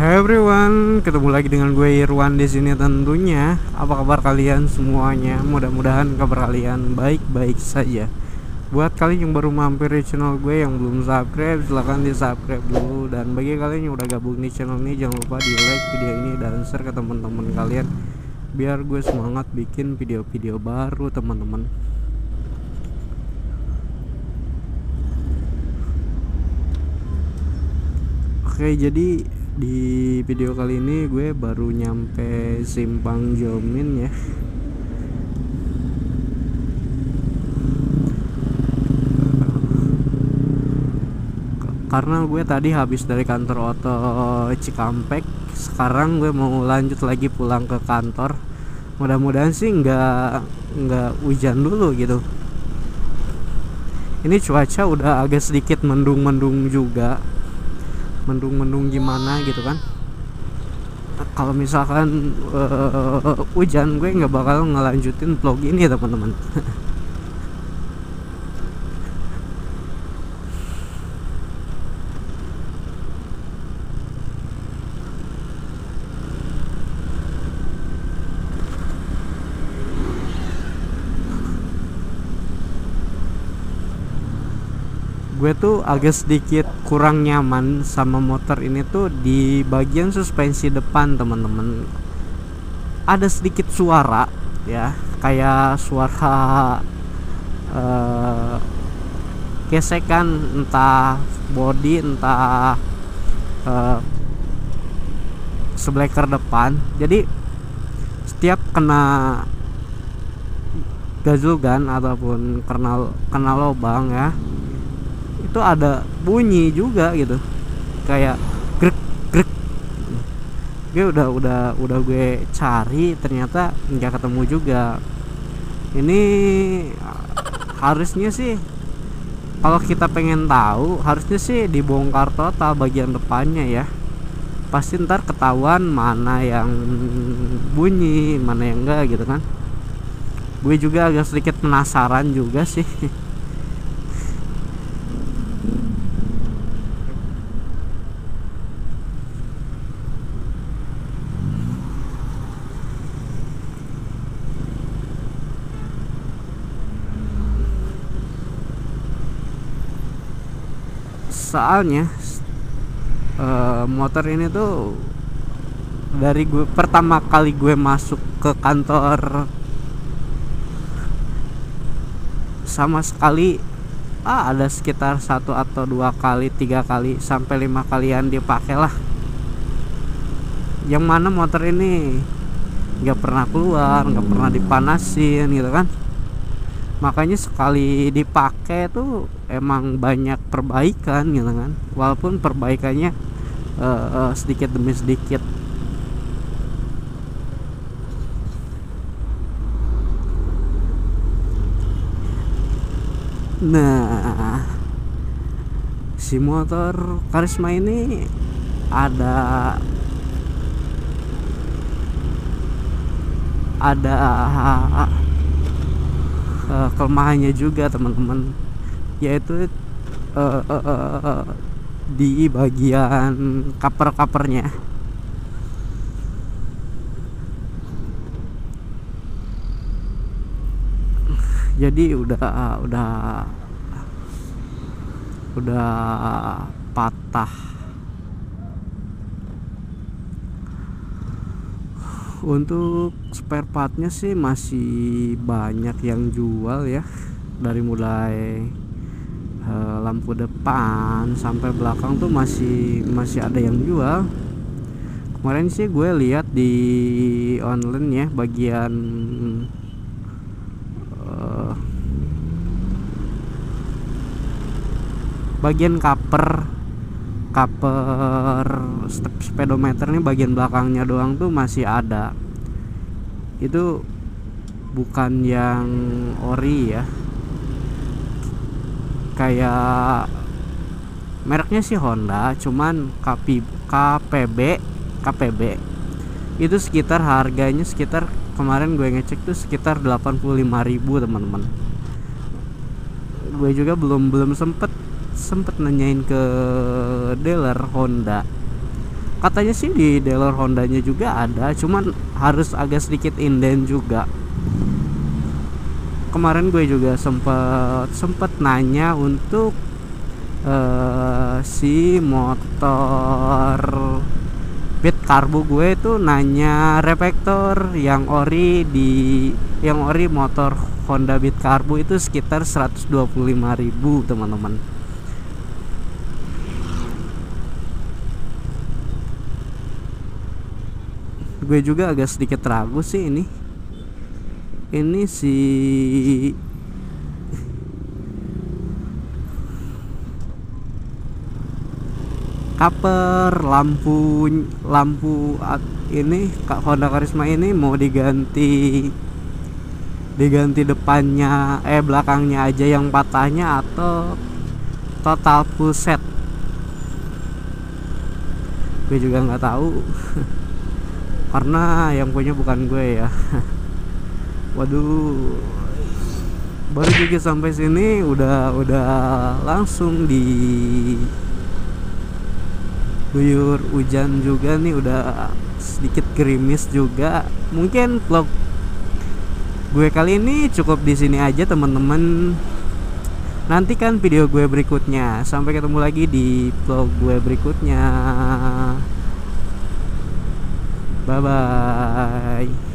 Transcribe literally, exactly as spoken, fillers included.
Hai everyone, ketemu lagi dengan gue Irwan di sini tentunya. Apa kabar kalian semuanya? Mudah-mudahan kabar kalian baik-baik saja. Buat kalian yang baru mampir di channel gue yang belum subscribe, silahkan di subscribe dulu. Dan bagi kalian yang udah gabung di channel ini, jangan lupa di like video ini dan share ke teman-teman kalian, biar gue semangat bikin video-video baru teman-teman. Oke, jadi di video kali ini gue baru nyampe Simpang Jomin ya. Karena gue tadi habis dari kantor Oto Cikampek, sekarang gue mau lanjut lagi pulang ke kantor. Mudah-mudahan sih nggak nggak hujan dulu gitu. Ini cuaca udah agak sedikit mendung-mendung juga. Mendung-mendung gimana gitu kan. Kalau misalkan uh, hujan, gue nggak bakal ngelanjutin vlog ini ya teman-teman. Gue tuh agak sedikit kurang nyaman sama motor ini tuh di bagian suspensi depan teman-teman. Ada sedikit suara ya, kayak suara eh, gesekan entah body entah eh, seleker depan. Jadi setiap kena gazulgan ataupun kena kena lobang ya, itu ada bunyi juga gitu, kayak grek grek. Gue udah udah udah gue cari, ternyata nggak ketemu juga. Ini harusnya sih kalau kita pengen tahu, harusnya sih dibongkar total bagian depannya ya. Pasti ntar ketahuan mana yang bunyi, mana yang enggak gitu kan. Gue juga agak sedikit penasaran juga sih. Soalnya uh, motor ini tuh dari gue pertama kali gue masuk ke kantor sama sekali ah, ada sekitar satu atau dua kali, tiga kali sampai lima kalian dipakai lah, yang mana motor ini nggak pernah keluar, nggak pernah dipanasin gitu kan. Makanya sekali dipakai tuh emang banyak perbaikan gitu kan. Walaupun perbaikannya uh, uh, sedikit demi sedikit. Nah, si motor Karisma ini ada ada Uh, kelemahannya juga teman-teman, yaitu uh, uh, uh, uh, di bagian cover-covernya. Jadi udah uh, udah udah patah. Untuk spare partnya sih masih banyak yang jual ya, dari mulai e, lampu depan sampai belakang tuh masih masih ada yang jual. Kemarin sih gue lihat di online ya, bagian e, bagian cover cover speedometer nih, bagian belakangnya doang tuh masih ada. Itu bukan yang ori ya, kayak mereknya sih Honda, cuman K P B K P B itu sekitar harganya sekitar kemarin gue ngecek tuh sekitar delapan puluh lima ribu teman-teman. Gue juga belum belum sempet sempet nanyain ke dealer Honda, katanya sih di dealer Hondanya juga ada, cuman harus agak sedikit inden juga. Kemarin gue juga sempet sempet nanya untuk uh, si motor Beat karbu gue itu, nanya reflektor yang ori di yang ori motor Honda Beat karbu itu sekitar seratus dua puluh lima ribu, teman-teman. Gue juga agak sedikit ragu sih ini. Ini si kaper lampu lampu ini Honda Karisma ini mau diganti diganti depannya eh belakangnya aja yang patahnya atau total full set. Gue juga nggak tahu karena yang punya bukan gue ya. Waduh, baru juga sampai sini udah udah langsung diguyur hujan juga nih, udah sedikit gerimis juga. Mungkin vlog gue kali ini cukup di sini aja, teman-teman. Nantikan video gue berikutnya. Sampai ketemu lagi di vlog gue berikutnya. Bye bye.